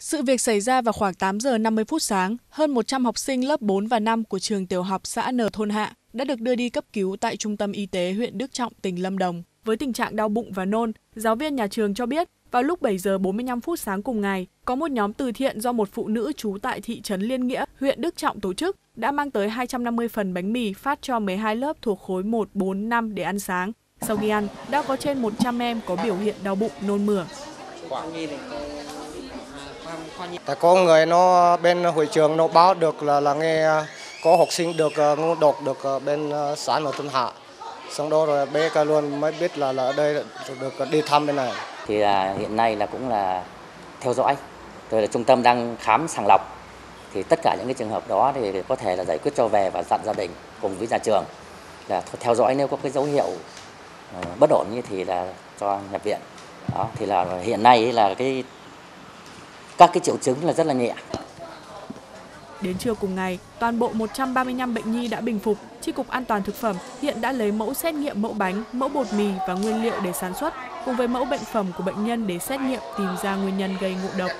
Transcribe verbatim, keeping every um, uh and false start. Sự việc xảy ra vào khoảng tám giờ năm mươi phút sáng, hơn một trăm học sinh lớp bốn và năm của trường tiểu học xã N'Thôl Hạ đã được đưa đi cấp cứu tại Trung tâm Y tế huyện Đức Trọng, tỉnh Lâm Đồng. Với tình trạng đau bụng và nôn, giáo viên nhà trường cho biết, vào lúc bảy giờ bốn mươi lăm phút sáng cùng ngày, có một nhóm từ thiện do một phụ nữ trú tại thị trấn Liên Nghĩa, huyện Đức Trọng tổ chức đã mang tới hai trăm năm mươi phần bánh mì phát cho mười hai lớp thuộc khối một, bốn, năm để ăn sáng. Sau khi ăn, đã có trên một trăm em có biểu hiện đau bụng, nôn mửa. Tại có người nó bên hội trường nó báo được là là nghe có học sinh được ngộ độc được bên xã N'Thôl Hạ. Xong đó rồi bé ca luôn mới biết là là ở đây được đi thăm bên này. Thì là hiện nay là cũng là theo dõi, rồi là trung tâm đang khám sàng lọc. Thì tất cả những cái trường hợp đó thì có thể là giải quyết cho về và dặn gia đình cùng với nhà trường là theo dõi, nếu có cái dấu hiệu bất ổn như thì là cho nhập viện. Đó, thì là hiện nay là cái các cái triệu chứng là rất là nhẹ. Đến trưa cùng ngày, toàn bộ một trăm ba mươi lăm bệnh nhi đã bình phục. Chi cục An toàn thực phẩm hiện đã lấy mẫu xét nghiệm mẫu bánh, mẫu bột mì và nguyên liệu để sản xuất, cùng với mẫu bệnh phẩm của bệnh nhân để xét nghiệm tìm ra nguyên nhân gây ngộ độc.